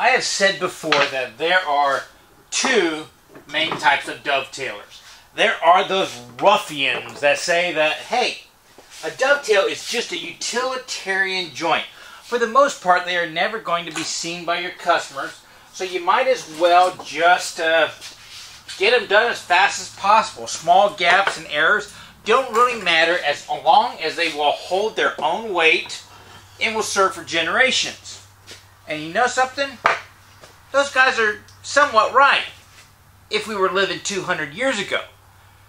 I have said before that there are two main types of dovetailers. There are those ruffians that say that, hey, a dovetail is just a utilitarian joint. For the most part, they are never going to be seen by your customers, so you might as well just get them done as fast as possible. Small gaps and errors don't really matter as long as they will hold their own weight and will serve for generations. And you know something? Those guys are somewhat right if we were living 200 years ago.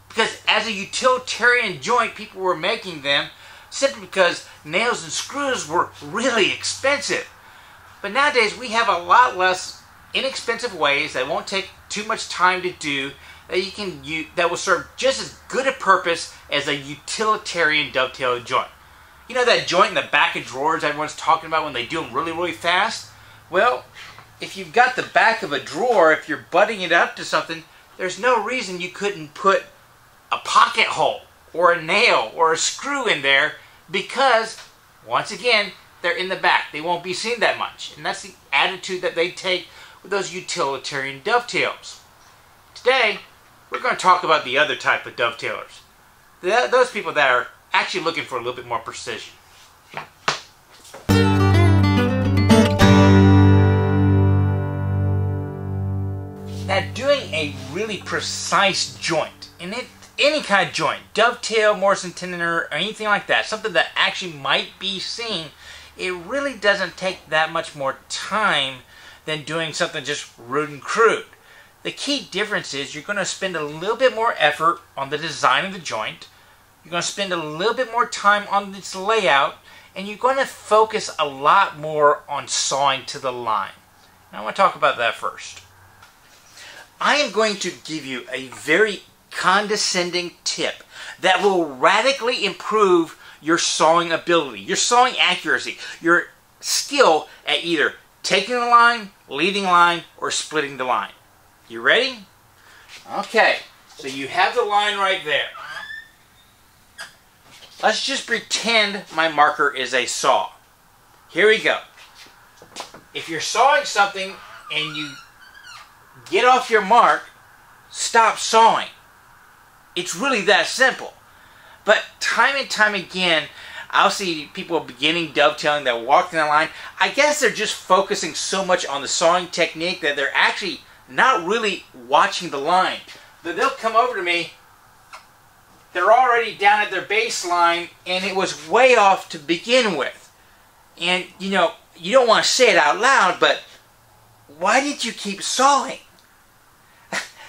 Because as a utilitarian joint, people were making them simply because nails and screws were really expensive. But nowadays we have a lot less inexpensive ways that won't take too much time to do that you can use, that will serve just as good a purpose as a utilitarian dovetail joint. You know that joint in the back of drawers everyone's talking about when they do them really, really fast? Well, if you've got the back of a drawer, if you're butting it up to something, there's no reason you couldn't put a pocket hole or a nail or a screw in there, because once again they're in the back, they won't be seen that much. And that's the attitude that they take with those utilitarian dovetails. Today we're going to talk about the other type of dovetailers, those people that are actually looking for a little bit more precision. Now, doing a really precise joint, and any kind of joint, dovetail, Morrison tendon, or anything like that, something that actually might be seen, it really doesn't take that much more time than doing something just rude and crude. The key difference is you're going to spend a little bit more effort on the design of the joint, you're going to spend a little bit more time on its layout, and you're going to focus a lot more on sawing to the line. And I want to talk about that first. I am going to give you a very condescending tip that will radically improve your sawing ability, your sawing accuracy, your skill at either taking the line, leading line, or splitting the line. You ready? Okay, so you have the line right there. Let's just pretend my marker is a saw. Here we go. If you're sawing something and you get off your mark, stop sawing. It's really that simple. But time and time again, I'll see people beginning dovetailing, they're walking the line. I guess they're just focusing so much on the sawing technique that they're actually not really watching the line. But they'll come over to me, they're already down at their baseline, and it was way off to begin with. And you know, you don't want to say it out loud, but why did you keep sawing?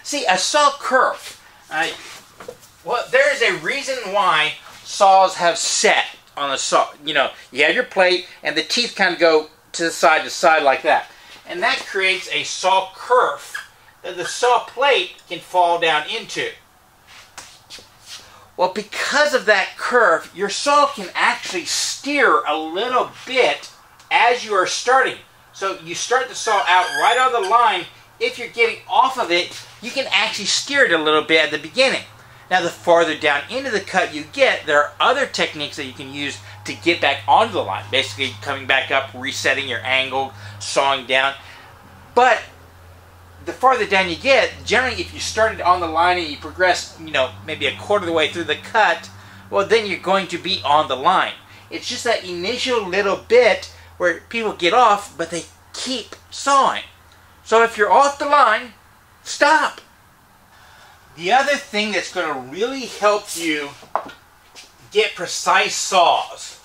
See, a saw curve. Well, there is a reason why saws have set on a saw. You know, you have your plate, and the teeth kind of go to side like that. And that creates a saw kerf that the saw plate can fall down into. Well, because of that curve, your saw can actually steer a little bit as you are starting. So you start the saw out right on the line. If you're getting off of it, you can actually steer it a little bit at the beginning. Now, the farther down into the cut you get, there are other techniques that you can use to get back onto the line. Basically, coming back up, resetting your angle, sawing down. But the farther down you get, generally, if you started on the line and you progress, you know, maybe a quarter of the way through the cut, well, then you're going to be on the line. It's just that initial little bit where people get off, but they keep sawing. So if you're off the line, stop. The other thing that's going to really help you get precise saws,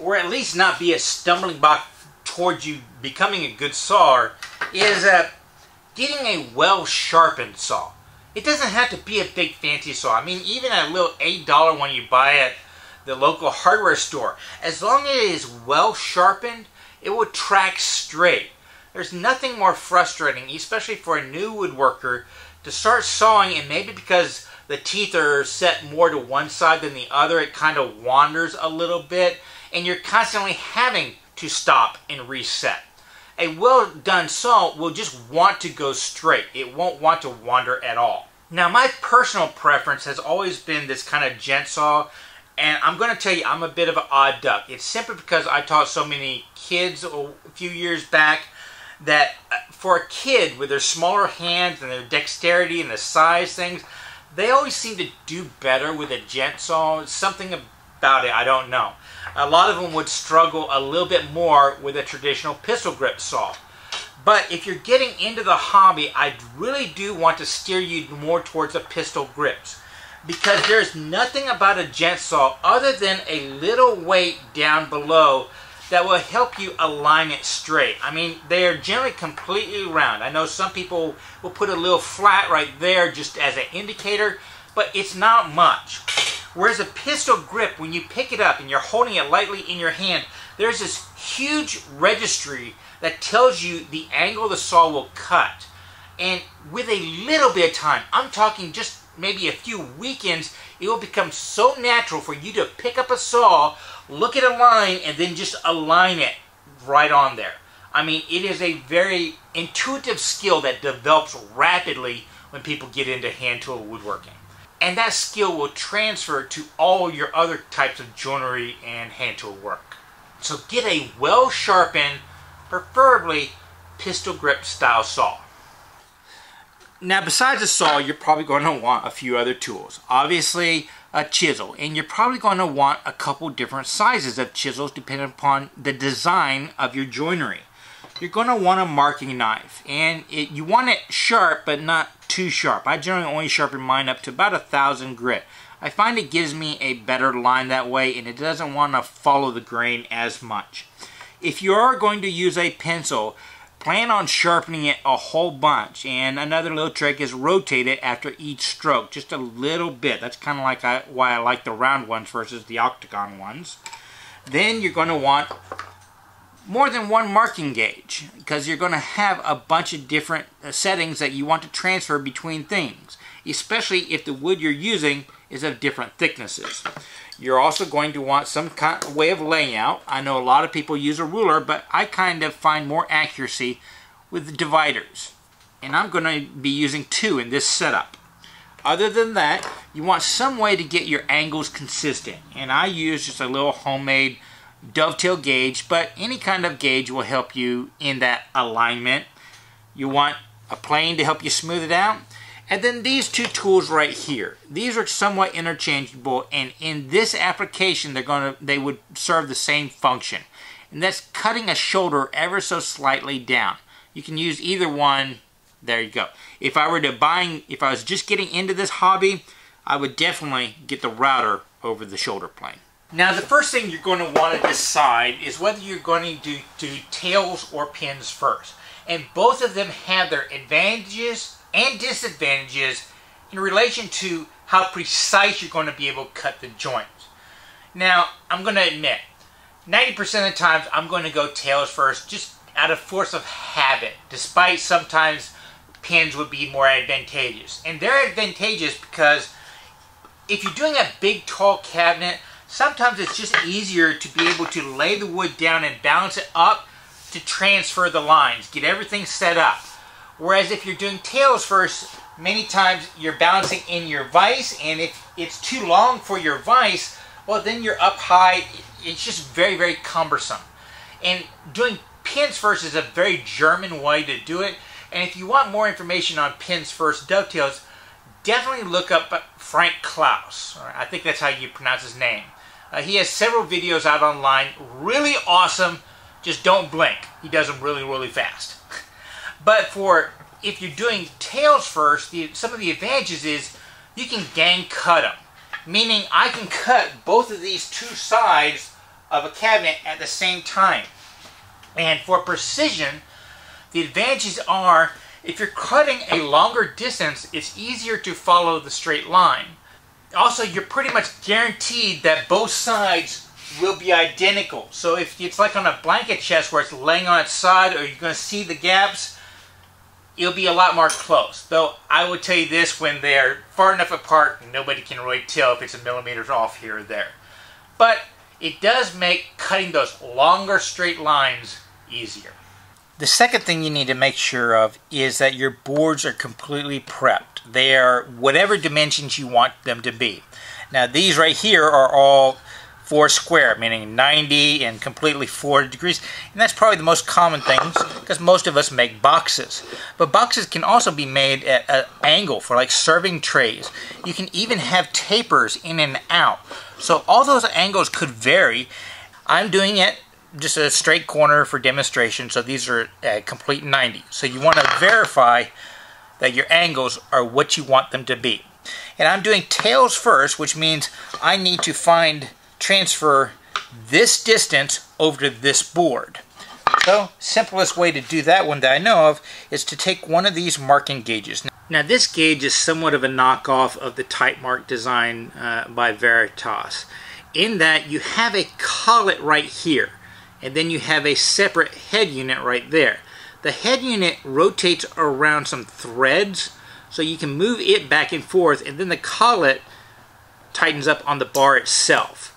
or at least not be a stumbling block towards you becoming a good sawer, is getting a well-sharpened saw. It doesn't have to be a big fancy saw. I mean, even a little $8 one you buy at the local hardware store, as long as it is well-sharpened, it will track straight. There's nothing more frustrating, especially for a new woodworker, to start sawing, and maybe because the teeth are set more to one side than the other, it kind of wanders a little bit, and you're constantly having to stop and reset. A well-done saw will just want to go straight. It won't want to wander at all. Now, my personal preference has always been this kind of gent saw, and I'm going to tell you, I'm a bit of an odd duck. It's simply because I taught so many kids a few years back that for a kid with their smaller hands and their dexterity and the size things, they always seem to do better with a gent saw. Something about it, I don't know. A lot of them would struggle a little bit more with a traditional pistol grip saw. But if you're getting into the hobby, I really do want to steer you more towards the pistol grips, because there's nothing about a gent saw other than a little weight down below that will help you align it straight. I mean, they are generally completely round. I know some people will put a little flat right there just as an indicator, but it's not much. Whereas a pistol grip, when you pick it up and you're holding it lightly in your hand, there's this huge registry that tells you the angle the saw will cut. And with a little bit of time, I'm talking just maybe a few weekends, it will become so natural for you to pick up a saw, look at a line, and then just align it right on there. I mean, it is a very intuitive skill that develops rapidly when people get into hand tool woodworking. And that skill will transfer to all your other types of joinery and hand tool work. So get a well-sharpened, preferably pistol grip style saw. Now, besides a saw, you're probably going to want a few other tools. Obviously, a chisel, and you're probably going to want a couple different sizes of chisels depending upon the design of your joinery. You're going to want a marking knife, and you want it sharp but not too sharp. I generally only sharpen mine up to about 1,000 grit. I find it gives me a better line that way, and it doesn't want to follow the grain as much. If you are going to use a pencil, plan on sharpening it a whole bunch. And another little trick is rotate it after each stroke, just a little bit. That's kind of like why I like the round ones versus the octagon ones. Then you're going to want more than one marking gauge, because you're going to have a bunch of different settings that you want to transfer between things, especially if the wood you're using is of different thicknesses. You're also going to want some kind of way of layout. I know a lot of people use a ruler, but I kind of find more accuracy with the dividers. And I'm going to be using two in this setup. Other than that, you want some way to get your angles consistent. And I use just a little homemade dovetail gauge, but any kind of gauge will help you in that alignment. You want a plane to help you smooth it out. And then these two tools right here, these are somewhat interchangeable, and in this application they would serve the same function, and that's cutting a shoulder ever so slightly down. You can use either one. There you go. If I was just getting into this hobby, I would definitely get the router over the shoulder plane. Now, the first thing you're going to want to decide is whether you're going to do tails or pins first, and both of them have their advantages and disadvantages in relation to how precise you're going to be able to cut the joints. Now, I'm going to admit, 90% of the times I'm going to go tails first just out of force of habit, despite sometimes pins would be more advantageous. And they're advantageous because if you're doing a big, tall cabinet, sometimes it's just easier to be able to lay the wood down and balance it up to transfer the lines, get everything set up. Whereas if you're doing tails first, many times you're balancing in your vise, and if it's too long for your vise, well, then you're up high. It's just very, very cumbersome. And doing pins first is a very German way to do it. And if you want more information on pins first dovetails, definitely look up Frank Klausz. I think that's how you pronounce his name. He has several videos out online. Really awesome. Just don't blink. He does them really, really fast. But if you're doing tails first, some of the advantages is you can gang cut them. Meaning I can cut both of these two sides of a cabinet at the same time. And for precision, the advantages are if you're cutting a longer distance, it's easier to follow the straight line. Also, you're pretty much guaranteed that both sides will be identical. So if it's like on a blanket chest where it's laying on its side or you're going to see the gaps, it'll be a lot more close. Though I will tell you this, when they're far enough apart, nobody can really tell if it's a millimeter off here or there. But it does make cutting those longer straight lines easier. The second thing you need to make sure of is that your boards are completely prepped. They are whatever dimensions you want them to be. Now, these right here are all 4 square, meaning 90 and completely 40 degrees. And that's probably the most common things because most of us make boxes. But boxes can also be made at an angle for like serving trays. You can even have tapers in and out. So all those angles could vary. I'm doing it just a straight corner for demonstration, so these are a complete 90. So you want to verify that your angles are what you want them to be. And I'm doing tails first, which means I need to transfer this distance over to this board. So, simplest way to do that one that I know of is to take one of these marking gauges. Now this gauge is somewhat of a knockoff of the Tite-Mark design by Veritas, in that you have a collet right here, and then you have a separate head unit right there. The head unit rotates around some threads, so you can move it back and forth, and then the collet tightens up on the bar itself.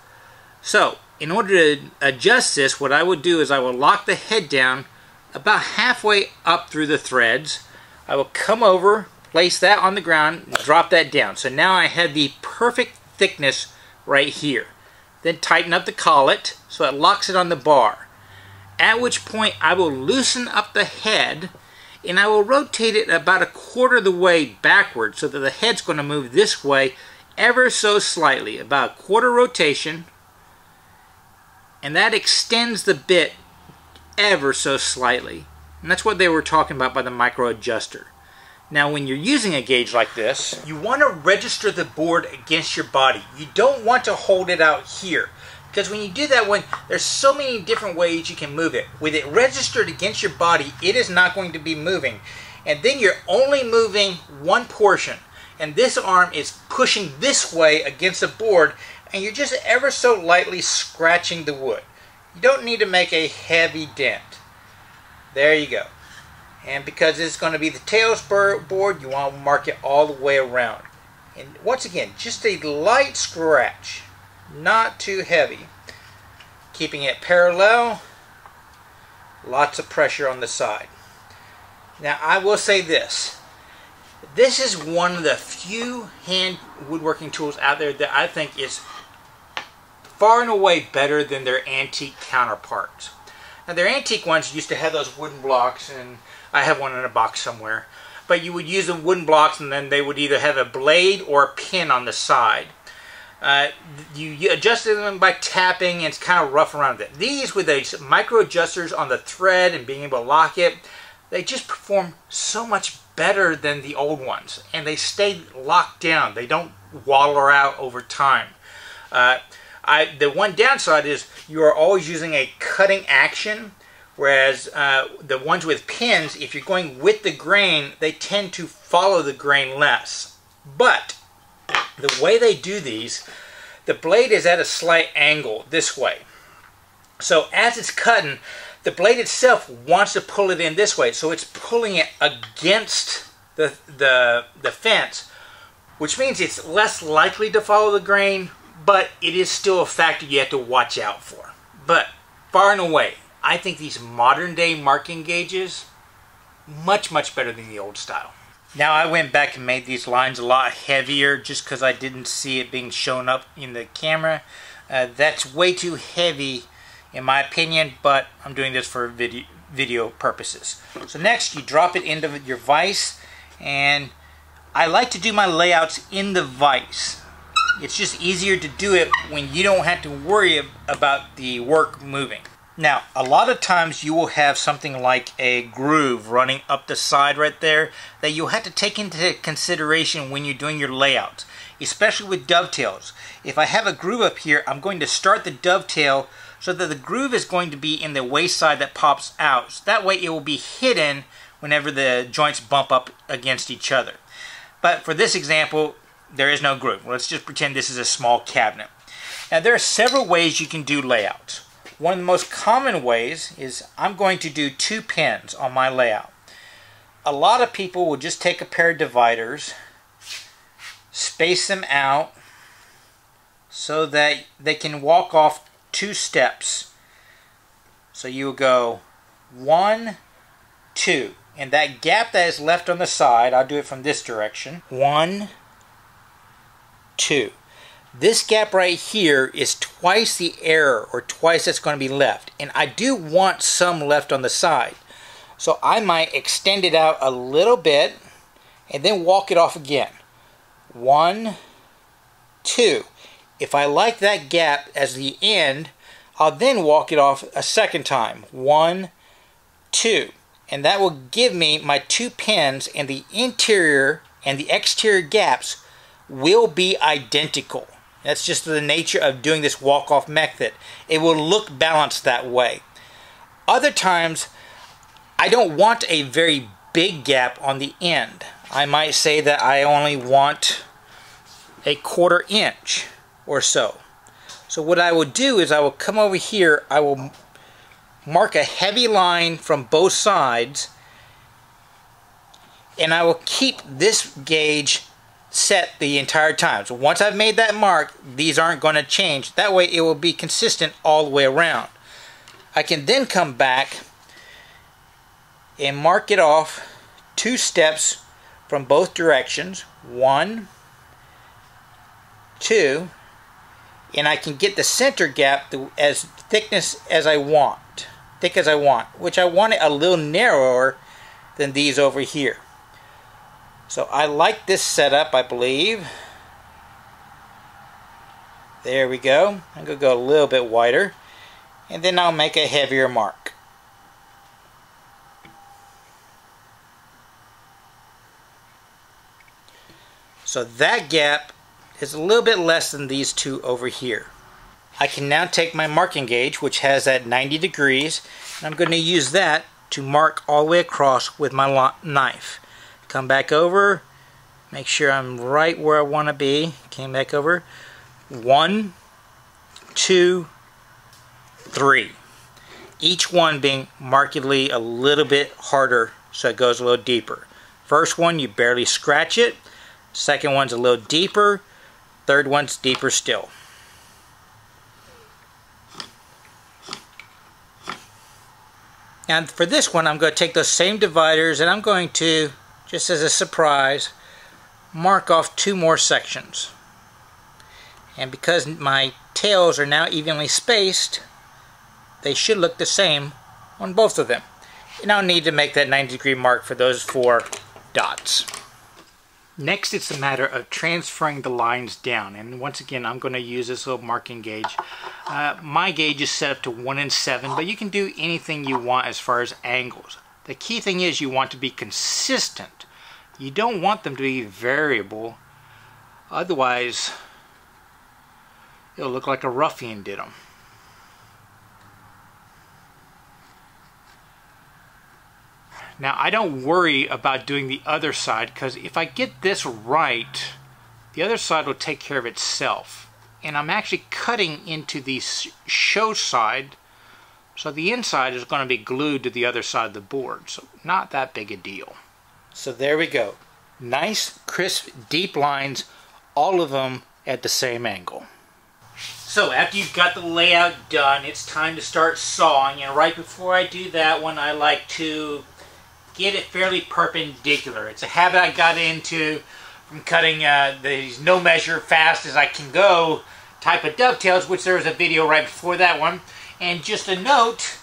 So, in order to adjust this, what I would do is I will lock the head down about halfway up through the threads. I will come over, place that on the ground, and drop that down. So now I have the perfect thickness right here. Then tighten up the collet so it locks it on the bar. At which point I will loosen up the head and I will rotate it about a quarter of the way backward so that the head's going to move this way ever so slightly, about a quarter rotation, and that extends the bit ever so slightly. And that's what they were talking about by the micro adjuster. Now when you're using a gauge like this, you want to register the board against your body. You don't want to hold it out here, because when you do that one, there's so many different ways you can move it. With it registered against your body, it is not going to be moving. And then you're only moving one portion. And this arm is pushing this way against the board, and you're just ever so lightly scratching the wood. You don't need to make a heavy dent. There you go. And because it's going to be the tails board, you want to mark it all the way around. And once again, just a light scratch. Not too heavy, keeping it parallel, lots of pressure on the side. Now I will say this is one of the few hand woodworking tools out there that I think is far and away better than their antique counterparts. Now their antique ones used to have those wooden blocks, and I have one in a box somewhere, but you would use the wooden blocks and then they would either have a blade or a pin on the side. You adjusted them by tapping, and it's kind of rough around it. These, with the micro adjusters on the thread and being able to lock it, they just perform so much better than the old ones, and they stay locked down. They don't waller out over time. The one downside is you are always using a cutting action, whereas the ones with pins, if you're going with the grain, they tend to follow the grain less. But the way they do these, the blade is at a slight angle this way. So as it's cutting, the blade itself wants to pull it in this way. So it's pulling it against the fence, which means it's less likely to follow the grain, but it is still a factor you have to watch out for. But far and away, I think these modern day marking gauges, much, much better than the old style. Now I went back and made these lines a lot heavier just because I didn't see it being shown up in the camera. That's way too heavy in my opinion, but I'm doing this for video purposes. So next you drop it into your vise, and I like to do my layouts in the vise. It's just easier to do it when you don't have to worry about the work moving. Now, a lot of times you will have something like a groove running up the side right there that you'll have to take into consideration when you're doing your layout, especially with dovetails. If I have a groove up here, I'm going to start the dovetail so that the groove is going to be in the waist side that pops out. So that way it will be hidden whenever the joints bump up against each other. But for this example, there is no groove. Let's just pretend this is a small cabinet. Now, there are several ways you can do layouts. One of the most common ways is I'm going to do 2 pins on my layout. A lot of people will just take a pair of dividers, space them out so that they can walk off 2 steps. So you will go 1, 2, and that gap that is left on the side, I'll do it from this direction, 1, 2. This gap right here is twice the error, or twice that's going to be left. And I do want some left on the side. So I might extend it out a little bit and then walk it off again. 1, 2. If I like that gap as the end, I'll then walk it off a second time. 1, 2. And that will give me my two pins, and the interior and the exterior gaps will be identical. That's just the nature of doing this walk-off method. It will look balanced that way. Other times, I don't want a very big gap on the end. I might say that I only want a 1/4 inch or so. So what I will do is I will come over here, I will mark a heavy line from both sides, and I will keep this gauge set the entire time. So once I've made that mark, these aren't going to change. That way it will be consistent all the way around. I can then come back and mark it off 2 steps from both directions. 1, 2, and I can get the center gap as thick as I want, which I want it a little narrower than these over here. So I like this setup, I believe. There we go. I'm going to go a little bit wider, and then I'll make a heavier mark. So that gap is a little bit less than these two over here. I can now take my marking gauge, which has that 90 degrees, and I'm going to use that to mark all the way across with my knife. Come back over, make sure I'm right where I want to be. Came back over. 1, 2, 3. Each one being markedly a little bit harder, so it goes a little deeper. First one, you barely scratch it. Second one's a little deeper. Third one's deeper still. And for this one, I'm going to take those same dividers, and I'm going to, just as a surprise, mark off 2 more sections. And because my tails are now evenly spaced, they should look the same on both of them. And I'll need to make that 90-degree mark for those 4 dots. Next, it's a matter of transferring the lines down. And once again, I'm going to use this little marking gauge. My gauge is set up to 1 in 7, but you can do anything you want as far as angles. The key thing is you want to be consistent. You don't want them to be variable. Otherwise, it'll look like a ruffian did them. Now, I don't worry about doing the other side, because if I get this right, the other side will take care of itself. And I'm actually cutting into the show side, so the inside is going to be glued to the other side of the board, so not that big a deal. So there we go. Nice, crisp, deep lines, all of them at the same angle. So after you've got the layout done, it's time to start sawing. And right before I do that one, I like to get it fairly perpendicular. It's a habit I got into from cutting these no measure fast as I can go type of dovetails, which there was a video right before that one. And just a note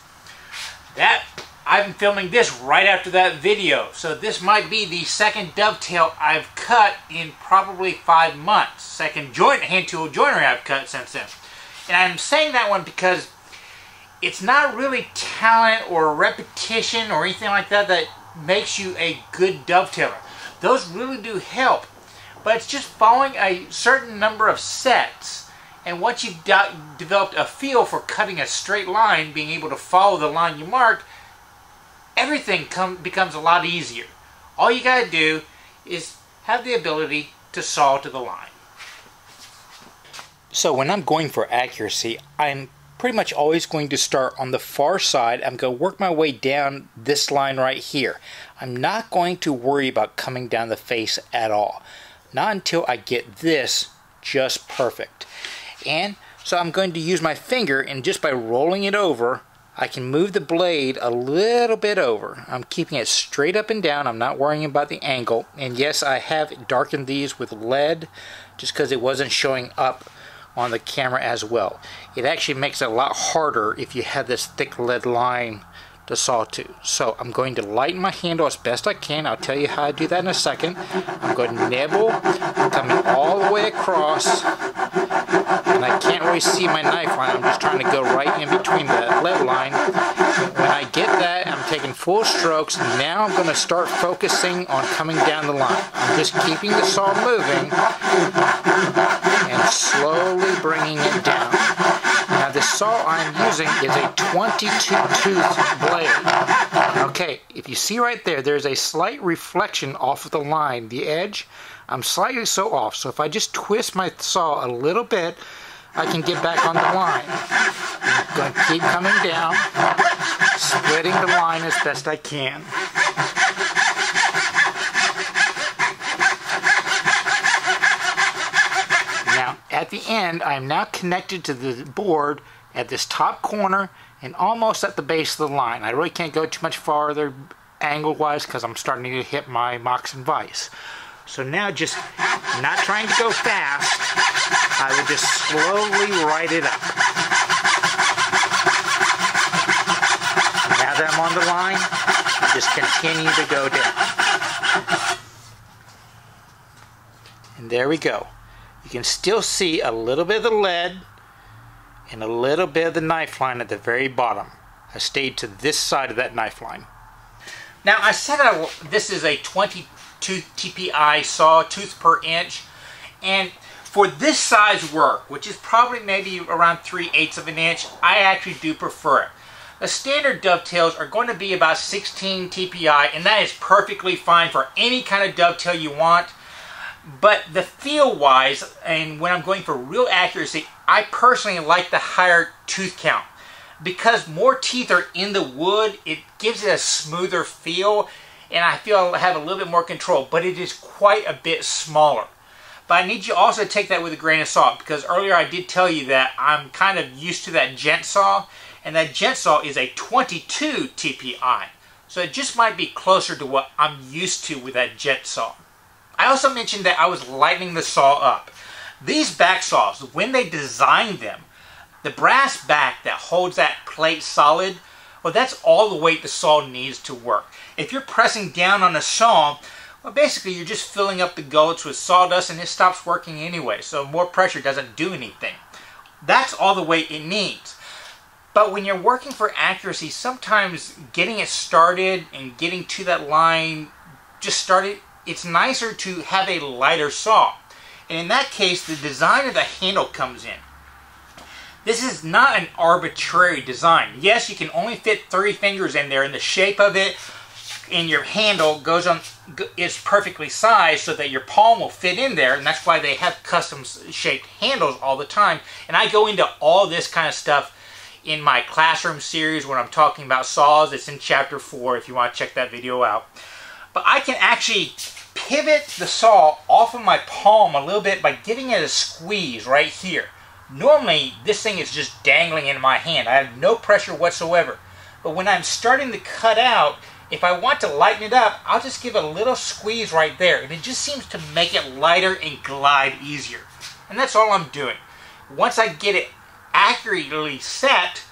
that I've been filming this right after that video. So this might be the second dovetail I've cut in probably 5 months. Second joint hand tool joinery I've cut since then. And I'm saying that one because it's not really talent or repetition or anything like that that makes you a good dovetailer. Those really do help. But it's just following a certain number of sets. And once you've developed a feel for cutting a straight line, being able to follow the line you marked, everything becomes a lot easier. All you gotta do is have the ability to saw to the line. So when I'm going for accuracy, I'm pretty much always going to start on the far side. I'm gonna work my way down this line right here. I'm not going to worry about coming down the face at all. Not until I get this just perfect. And so I'm going to use my finger, and just by rolling it over, I can move the blade a little bit over. I'm keeping it straight up and down. I'm not worrying about the angle. And yes, I have darkened these with lead just because it wasn't showing up on the camera as well. It actually makes it a lot harder if you have this thick lead line to saw to. So I'm going to lighten my handle as best I can. I'll tell you how I do that in a second. I'm going to nibble, coming all the way across, and I can't really see my knife line. I'm just trying to go right in between the lead line. When I get that, I'm taking full strokes. Now I'm going to start focusing on coming down the line. I'm just keeping the saw moving and slowly bringing it down. Now the saw I'm using is a 22-tooth blade. Okay, if you see right there, there's a slight reflection off of the line. The edge, I'm slightly so off. So if I just twist my saw a little bit, I can get back on the line. I'm going to keep coming down, splitting the line as best I can. At the end, I am now connected to the board at this top corner and almost at the base of the line. I really can't go too much farther angle-wise because I'm starting to hit my Moxon vise. So now, just not trying to go fast, I will just slowly ride it up. Now that I'm on the line, I just continue to go down. And there we go. You can still see a little bit of the lead and a little bit of the knife line at the very bottom. I stayed to this side of that knife line. Now I said this is a 22-tooth TPI saw, tooth per inch, and for this size work, which is probably maybe around 3/8 of an inch, I actually do prefer it. The standard dovetails are going to be about 16 TPI, and that is perfectly fine for any kind of dovetail you want. But the feel-wise, and when I'm going for real accuracy, I personally like the higher tooth count. Because more teeth are in the wood, it gives it a smoother feel, and I feel I have a little bit more control, but it is quite a bit smaller. But I need you also to take that with a grain of salt, because earlier I did tell you that I'm kind of used to that gent saw, and that gent saw is a 22 TPI. So it just might be closer to what I'm used to with that gent saw. I also mentioned that I was lightening the saw up. These back saws, when they designed them, the brass back that holds that plate solid, well, that's all the weight the saw needs to work. If you're pressing down on a saw, well, basically you're just filling up the gullets with sawdust and it stops working anyway, so more pressure doesn't do anything. That's all the weight it needs. But when you're working for accuracy, sometimes getting it started and getting to that line just started, it's nicer to have a lighter saw. And in that case, the design of the handle comes in. This is not an arbitrary design. Yes, you can only fit 3 fingers in there, and the shape of it and your handle goes on, is perfectly sized so that your palm will fit in there, and that's why they have custom shaped handles all the time. And I go into all this kind of stuff in my classroom series when I'm talking about saws. It's in chapter 4 if you want to check that video out. But I can actually pivot the saw off of my palm a little bit by giving it a squeeze right here. Normally, this thing is just dangling in my hand. I have no pressure whatsoever. But when I'm starting to cut out, if I want to lighten it up, I'll just give a little squeeze right there. And it just seems to make it lighter and glide easier. And that's all I'm doing. Once I get it accurately set,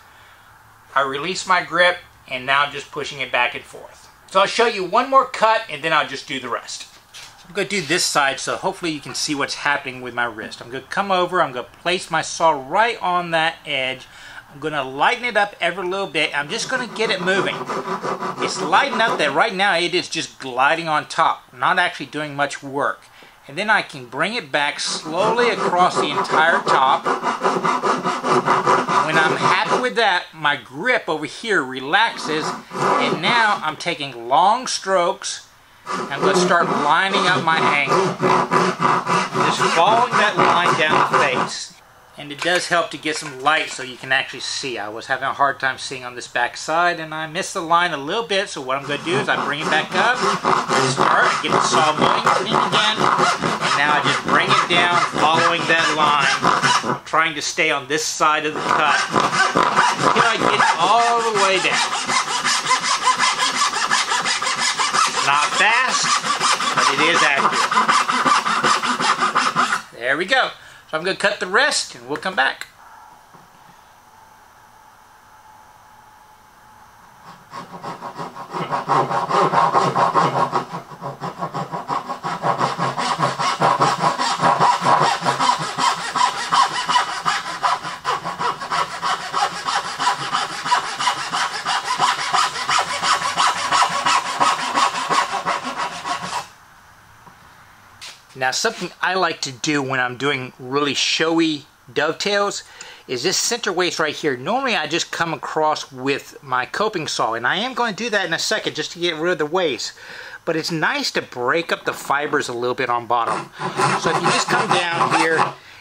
I release my grip, and now I'm just pushing it back and forth. So I'll show you one more cut, and then I'll just do the rest. I'm going to do this side, so hopefully you can see what's happening with my wrist. I'm going to come over, I'm going to place my saw right on that edge. I'm going to lighten it up every little bit. I'm just going to get it moving. It's light enough that right now it is just gliding on top, not actually doing much work. And then I can bring it back slowly across the entire top. When I'm happy with that, my grip over here relaxes, and now I'm taking long strokes, and let's start lining up my angle. Just following that line down the face. And it does help to get some light so you can actually see. I was having a hard time seeing on this back side, and I missed the line a little bit, so what I'm going to do is I bring it back up, start, get the saw moving again, and now I just bring it down following that line. trying to stay on this side of the cut until I get all the way down. Not fast, but it is accurate. There we go. So I'm going to cut the rest and we'll come back. Now, something I like to do when I'm doing really showy dovetails is this center waist right here. Normally, I just come across with my coping saw, and I am going to do that in a second just to get rid of the waist. But it's nice to break up the fibers a little bit on bottom. So if you just come down here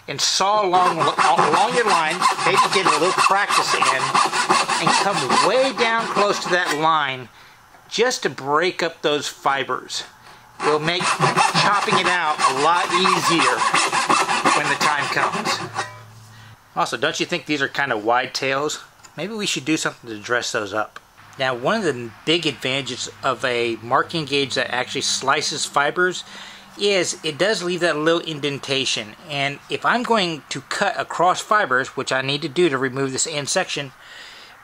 and saw along your line, maybe get a little practice in, and come way down close to that line just to break up those fibers. Will make chopping it out a lot easier when the time comes. Also, don't you think these are kind of wide tails? Maybe we should do something to dress those up. Now, one of the big advantages of a marking gauge that actually slices fibers is it does leave that little indentation. And if I'm going to cut across fibers, which I need to do to remove this end section,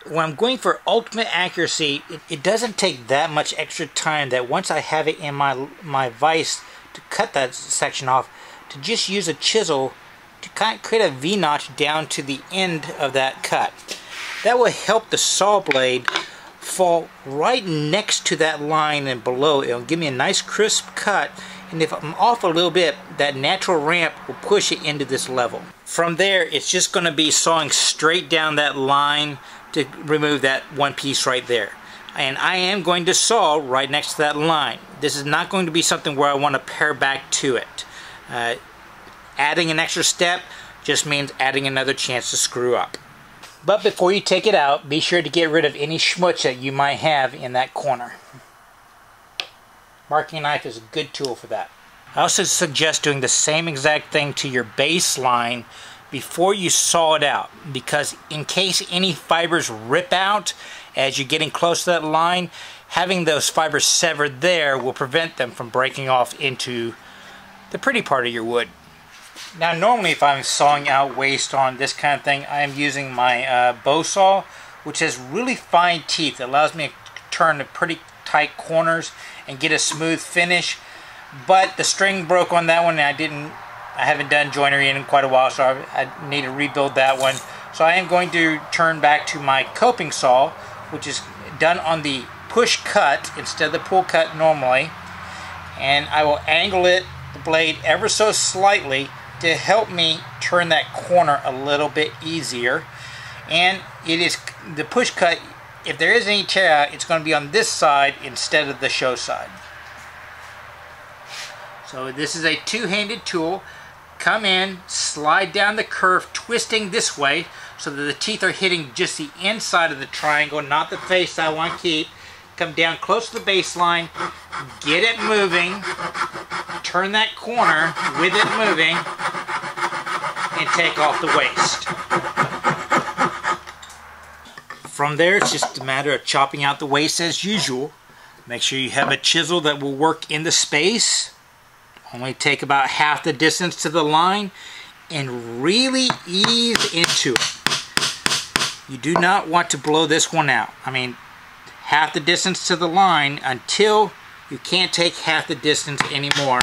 when I'm going for ultimate accuracy, it doesn't take that much extra time that once I have it in my vise to cut that section off, to just use a chisel to kind of create a V-notch down to the end of that cut. That will help the saw blade fall right next to that line and below. It'll give me a nice crisp cut, and if I'm off a little bit, that natural ramp will push it into this level. From there, it's just going to be sawing straight down that line to remove that one piece right there. And I am going to saw right next to that line. This is not going to be something where I want to pare back to it. Adding an extra step just means adding another chance to screw up. But before you take it out, be sure to get rid of any schmutz that you might have in that corner. Marking knife is a good tool for that. I also suggest doing the same exact thing to your baseline before you saw it out, because in case any fibers rip out as you're getting close to that line, having those fibers severed there will prevent them from breaking off into the pretty part of your wood. Now, normally if I'm sawing out waste on this kind of thing, I am using my bow saw, which has really fine teeth that allows me to turn the pretty tight corners and get a smooth finish. But the string broke on that one, and I haven't done joinery in quite a while, so I need to rebuild that one. So I am going to turn back to my coping saw, which is done on the push cut instead of the pull cut normally. And I will angle it, the blade, ever so slightly to help me turn that corner a little bit easier. And it is the push cut, if there is any tear out, it's going to be on this side instead of the show side. So this is a two-handed tool. Come in, slide down the curve, twisting this way so that the teeth are hitting just the inside of the triangle, not the face I want to keep. Come down close to the baseline, get it moving, turn that corner with it moving, and take off the waist. From there, it's just a matter of chopping out the waist as usual. Make sure you have a chisel that will work in the space. Only take about half the distance to the line and really ease into it. You do not want to blow this one out. I mean, half the distance to the line until you can't take half the distance anymore,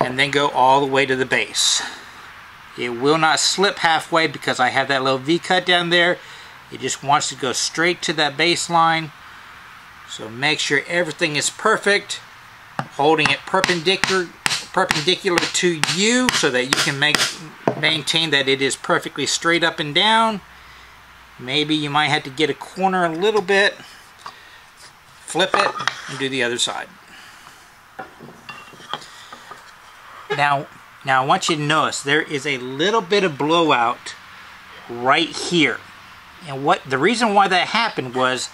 and then go all the way to the base. It will not slip halfway because I have that little V cut down there. It just wants to go straight to that baseline. So make sure everything is perfect. Holding it perpendicular to you so that you can maintain that it is perfectly straight up and down. Maybe you might have to get a corner a little bit, flip it, and do the other side. Now I want you to notice there is a little bit of blowout right here. And what the reason why that happened was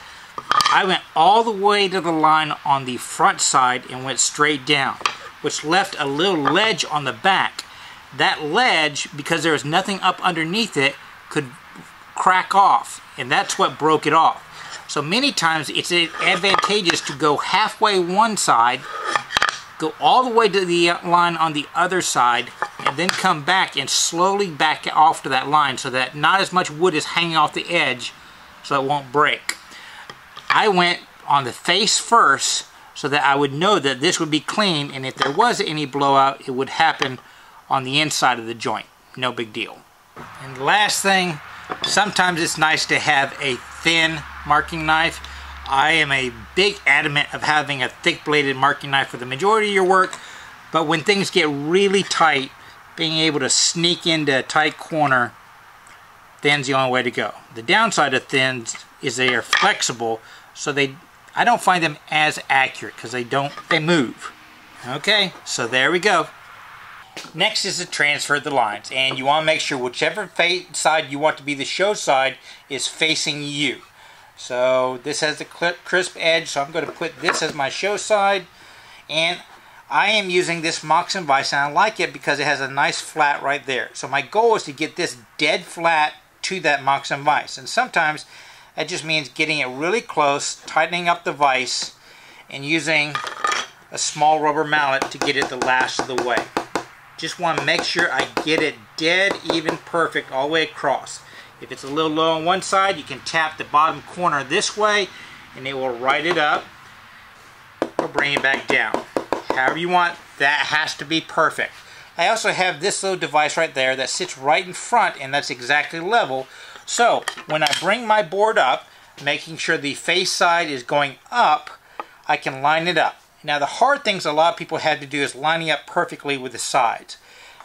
I went all the way to the line on the front side and went straight down, which left a little ledge on the back. that ledge, because there was nothing up underneath it, could crack off, and that's what broke it off. So many times it's advantageous to go halfway one side, go all the way to the line on the other side, and then come back and slowly back off to that line so that not as much wood is hanging off the edge so it won't break. I went on the face first so that I would know that this would be clean, and if there was any blowout, it would happen on the inside of the joint. No big deal. And last thing, sometimes it's nice to have a thin marking knife. I am a big adamant of having a thick-bladed marking knife for the majority of your work, but when things get really tight, being able to sneak into a tight corner, thin's the only way to go. The downside of thins is they are flexible, so I don't find them as accurate because they move. Okay, so there we go. Next is to transfer the lines, and you want to make sure whichever side you want to be the show side is facing you. So this has the crisp edge, so I'm going to put this as my show side, and I am using this Moxon vise, and I like it because it has a nice flat right there. So my goal is to get this dead flat to that Moxon vise, and sometimes that just means getting it really close, tightening up the vise, and using a small rubber mallet to get it the last of the way. Just want to make sure I get it dead, even, perfect all the way across. If it's a little low on one side, you can tap the bottom corner this way and it will right it up or bring it back down. However you want, that has to be perfect. I also have this little device right there that sits right in front, and that's exactly level. So when I bring my board up, making sure the face side is going up, I can line it up. Now the hard things a lot of people have to do is lining up perfectly with the sides.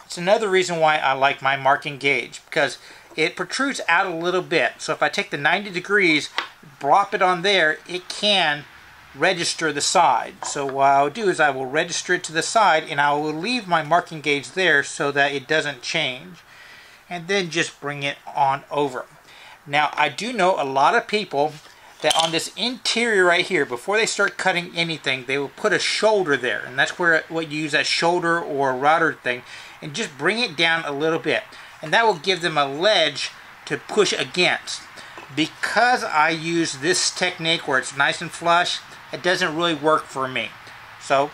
It's another reason why I like my marking gauge, because it protrudes out a little bit. So if I take the 90 degrees, blop it on there, it can register the side. So what I'll do is I will register it to the side, and I will leave my marking gauge there so that it doesn't change, and then just bring it on over. Now I do know a lot of people that on this interior right here, before they start cutting anything, they will put a shoulder there, and that's where what you use that shoulder or router thing, and just bring it down a little bit, and that will give them a ledge to push against. Because I use this technique where it's nice and flush, it doesn't really work for me. So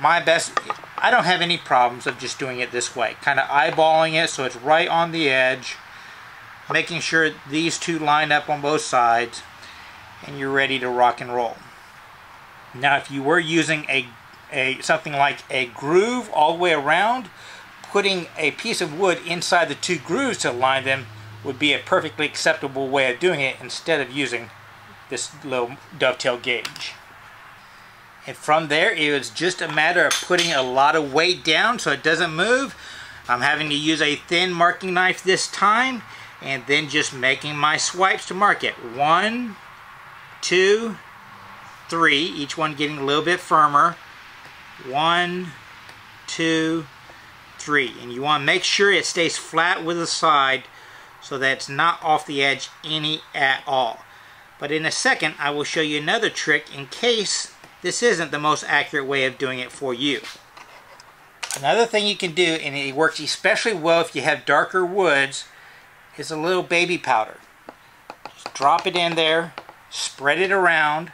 my best, I don't have any problems of just doing it this way, kind of eyeballing it so it's right on the edge, making sure these two line up on both sides, and you're ready to rock and roll. Now if you were using something like a groove all the way around, putting a piece of wood inside the two grooves to line them would be a perfectly acceptable way of doing it instead of using this little dovetail gauge. And from there, it was just a matter of putting a lot of weight down so it doesn't move. I'm having to use a thin marking knife this time, and then just making my swipes to mark it. 1, 2, 3, each one getting a little bit firmer. 1, 2, 3, and you want to make sure it stays flat with the side so that it's not off the edge any at all. But in a second I will show you another trick in case this isn't the most accurate way of doing it for you. Another thing you can do, and it works especially well if you have darker woods, is a little baby powder. Just drop it in there, spread it around,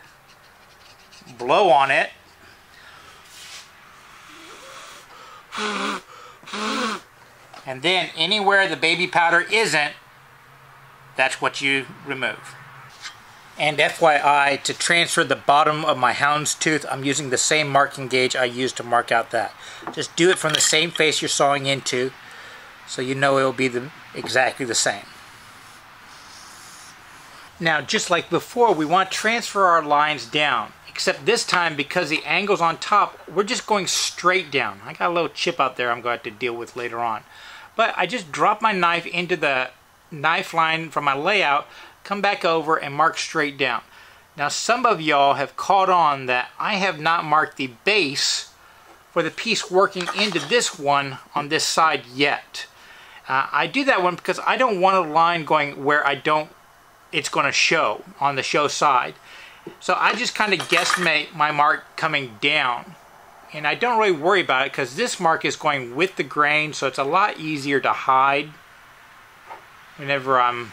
blow on it, and then anywhere the baby powder isn't, that's what you remove. And FYI, to transfer the bottom of my houndstooth, I'm using the same marking gauge I used to mark out that. Just do it from the same face you're sawing into, so you know it'll be exactly the same. Now, just like before, we want to transfer our lines down, except this time, because the angle's on top, we're just going straight down. I got a little chip out there I'm going to have to deal with later on. But I just drop my knife into the knife line from my layout, come back over, and mark straight down. Now, some of y'all have caught on that I have not marked the base for the piece working into this one on this side yet. I do that one because I don't want a line going where it's going to show on the show side. So I just kind of guesstimate my mark coming down and I don't really worry about it because this mark is going with the grain, so it's a lot easier to hide whenever I'm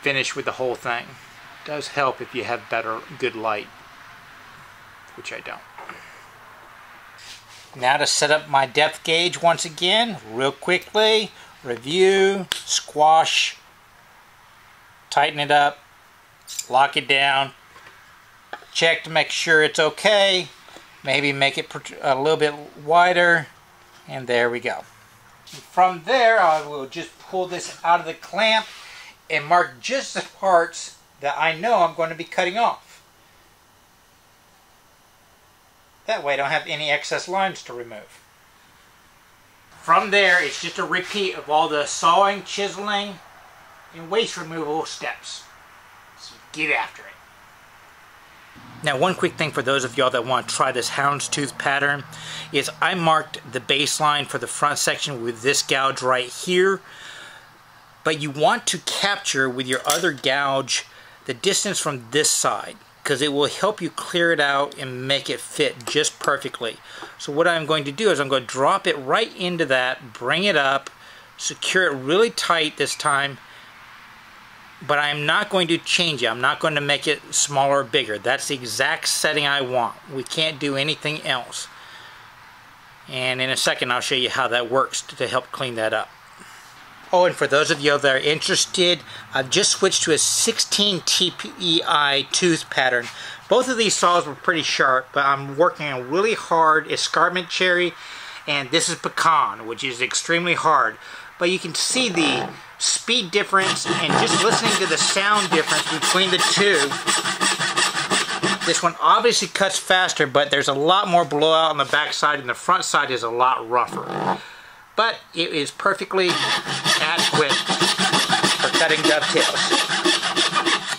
finished with the whole thing. It does help if you have good light, which I don't. Now to set up my depth gauge once again, real quickly, review, squash, tighten it up, lock it down, check to make sure it's okay, maybe make it a little bit wider, and there we go. From there, I will just pull this out of the clamp and mark just the parts that I know I'm going to be cutting off. That way I don't have any excess lines to remove. From there, it's just a repeat of all the sawing, chiseling, and waste removal steps. So get after it. Now, one quick thing for those of y'all that want to try this houndstooth pattern is I marked the baseline for the front section with this gouge right here, but you want to capture with your other gouge the distance from this side, because it will help you clear it out and make it fit just perfectly. So what I'm going to do is I'm going to drop it right into that, bring it up, secure it really tight this time, but I'm not going to change it. I'm not going to make it smaller or bigger. That's the exact setting I want. We can't do anything else. And in a second I'll show you how that works to help clean that up. Oh, and for those of you that are interested, I've just switched to a 16 TPEI tooth pattern. Both of these saws were pretty sharp, but I'm working on really hard escarpment cherry, and this is pecan, which is extremely hard. But you can see the speed difference and just listening to the sound difference between the two. This one obviously cuts faster, but there's a lot more blowout on the back side, and the front side is a lot rougher. But it is perfectly adequate for cutting dovetails.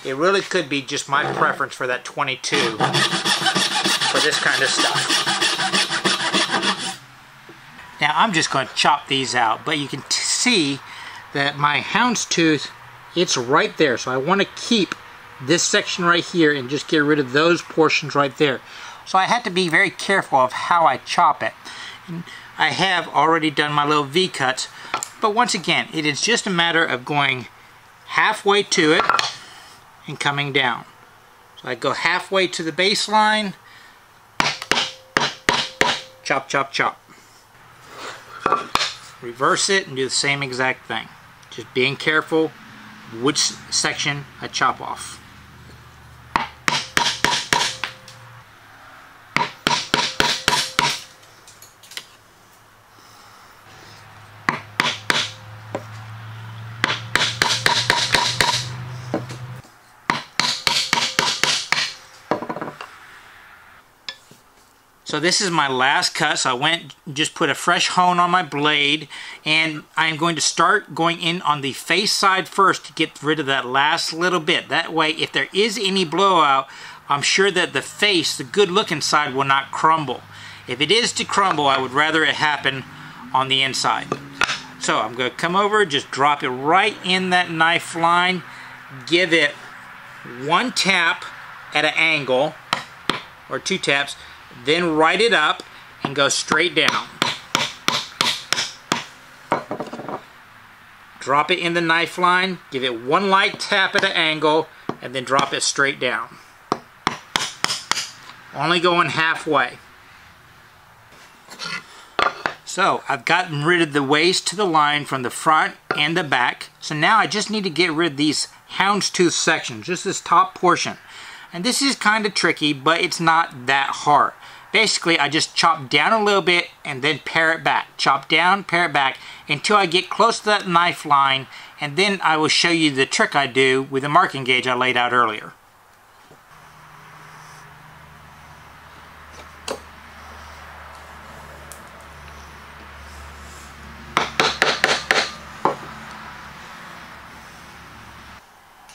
It really could be just my preference for that 22 for this kind of stuff. Now I'm just going to chop these out, but you can see that my houndstooth, it's right there. So I want to keep this section right here and just get rid of those portions right there. So I had to be very careful of how I chop it. I have already done my little V cuts, but once again, it is just a matter of going halfway to it and coming down. So I go halfway to the baseline, chop, chop, chop. Reverse it and do the same exact thing. Just being careful which section I chop off. So this is my last cut, so I went just put a fresh hone on my blade, and I'm going to start going in on the face side first to get rid of that last little bit. That way, if there is any blowout, I'm sure that the face, the good looking side, will not crumble. If it is to crumble, I would rather it happen on the inside. So I'm going to come over, just drop it right in that knife line, give it one tap at an angle, or two taps, then right it up and go straight down. Drop it in the knife line, give it one light tap at an angle, and then drop it straight down. Only going halfway. So I've gotten rid of the waste to the line from the front and the back. So now I just need to get rid of these houndstooth sections, just this top portion. And this is kind of tricky, but it's not that hard. Basically, I just chop down a little bit and then pare it back. Chop down, pare it back until I get close to that knife line, and then I will show you the trick I do with the marking gauge I laid out earlier.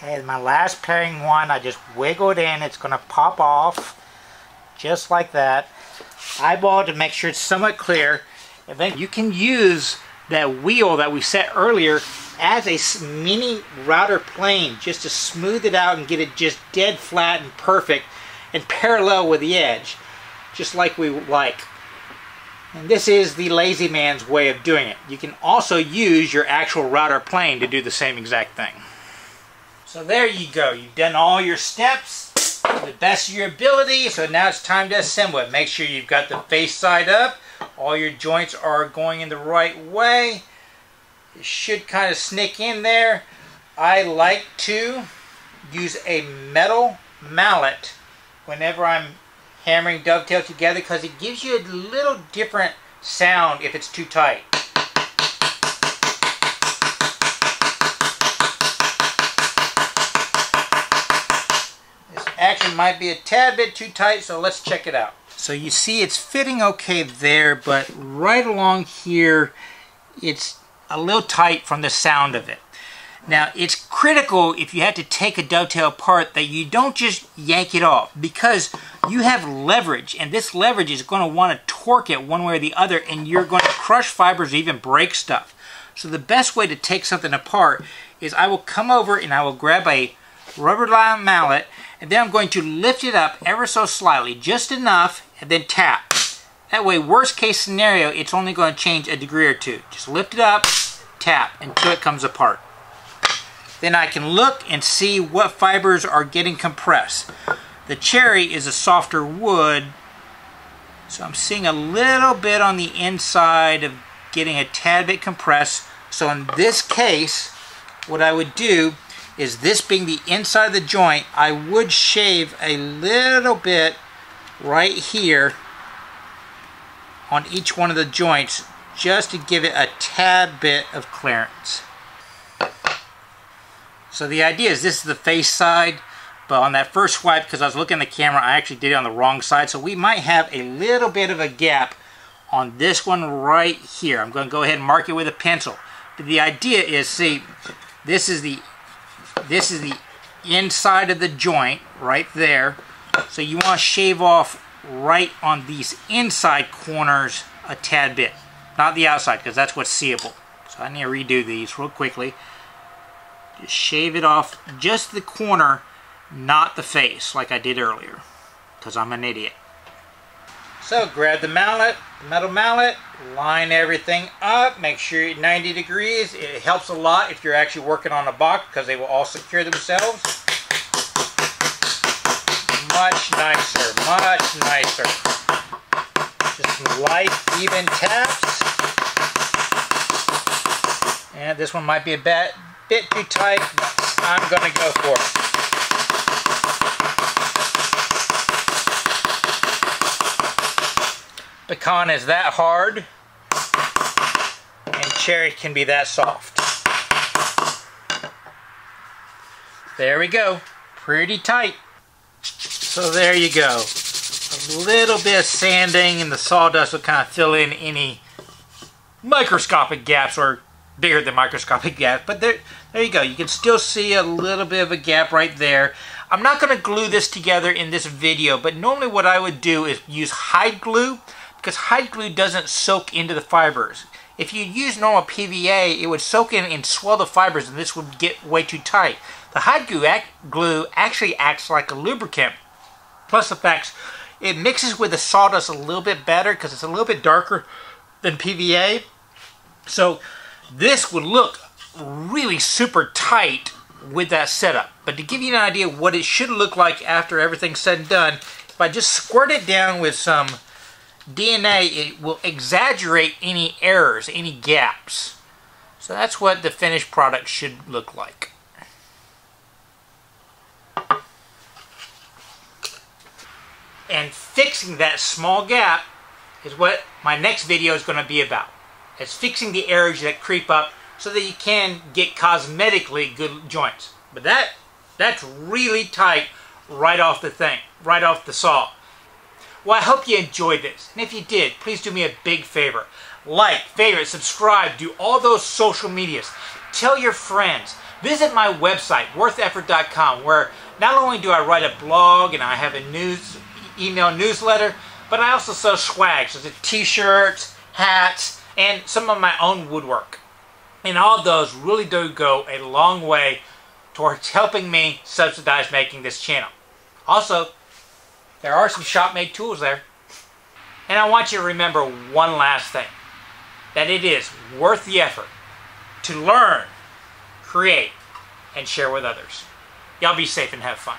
Okay, my last paring one, I just wiggled in. It's going to pop off just like that. Eyeball to make sure it's somewhat clear. And then you can use that wheel that we set earlier as a mini router plane just to smooth it out and get it just dead flat and perfect and parallel with the edge, just like we like. And this is the lazy man's way of doing it. You can also use your actual router plane to do the same exact thing. So there you go. You've done all your steps to the best of your ability. So now it's time to assemble it. Make sure you've got the face side up. All your joints are going in the right way. It should kind of sneak in there. I like to use a metal mallet whenever I'm hammering dovetails together because it gives you a little different sound if it's too tight. This action might be a tad bit too tight, so let's check it out. So you see it's fitting okay there, but right along here it's a little tight from the sound of it. Now, it's critical if you have to take a dovetail apart that you don't just yank it off because you have leverage, and this leverage is going to want to torque it one way or the other, and you're going to crush fibers or even break stuff. So the best way to take something apart is I will come over and I will grab a rubber mallet, and then I'm going to lift it up ever so slightly, just enough, and then tap. That way, worst case scenario, it's only going to change a degree or two. Just lift it up, tap, until it comes apart. Then I can look and see what fibers are getting compressed. The cherry is a softer wood, so I'm seeing a little bit on the inside of getting a tad bit compressed. So in this case, what I would do is, this being the inside of the joint, I would shave a little bit right here on each one of the joints just to give it a tad bit of clearance. So the idea is, this is the face side, but on that first swipe, because I was looking at the camera, I actually did it on the wrong side, so we might have a little bit of a gap on this one right here. I'm going to go ahead and mark it with a pencil. But the idea is, see, this is the inside of the joint right there, so you want to shave off right on these inside corners a tad bit, not the outside, because that's what's seeable. So I need to redo these real quickly. Just shave it off just the corner, not the face, like I did earlier, because I'm an idiot. So grab the mallet, the metal mallet, line everything up, make sure you're 90 degrees. It helps a lot if you're actually working on a box, because they will all secure themselves. Much nicer, much nicer. Just some light, even taps. And this one might be a bit too tight, but I'm going to go for it. Pecan is that hard, and cherry can be that soft. There we go. Pretty tight. So there you go. A little bit of sanding and the sawdust will kind of fill in any microscopic gaps, or bigger than microscopic gaps. But there you go. You can still see a little bit of a gap right there. I'm not going to glue this together in this video, but normally what I would do is use hide glue, because hide glue doesn't soak into the fibers. If you use normal PVA, it would soak in and swell the fibers, and this would get way too tight. The hide glue actually acts like a lubricant. Plus the fact it mixes with the sawdust a little bit better because it's a little bit darker than PVA. So this would look really super tight with that setup. But to give you an idea of what it should look like after everything's said and done, if I just squirt it down with some DNA, it will exaggerate any errors, any gaps. So that's what the finished product should look like. And fixing that small gap is what my next video is going to be about. It's fixing the errors that creep up so that you can get cosmetically good joints. But that's really tight right off the thing, right off the saw. Well, I hope you enjoyed this. And if you did, please do me a big favor. Like, favorite, subscribe, do all those social medias. Tell your friends. Visit my website, WorthEffort.com, where not only do I write a blog and I have a email newsletter, but I also sell swag, so the t-shirts, hats, and some of my own woodwork. And all those really do go a long way towards helping me subsidize making this channel. Also, there are some shop-made tools there. And I want you to remember one last thing, that it is worth the effort to learn, create, and share with others. Y'all be safe and have fun.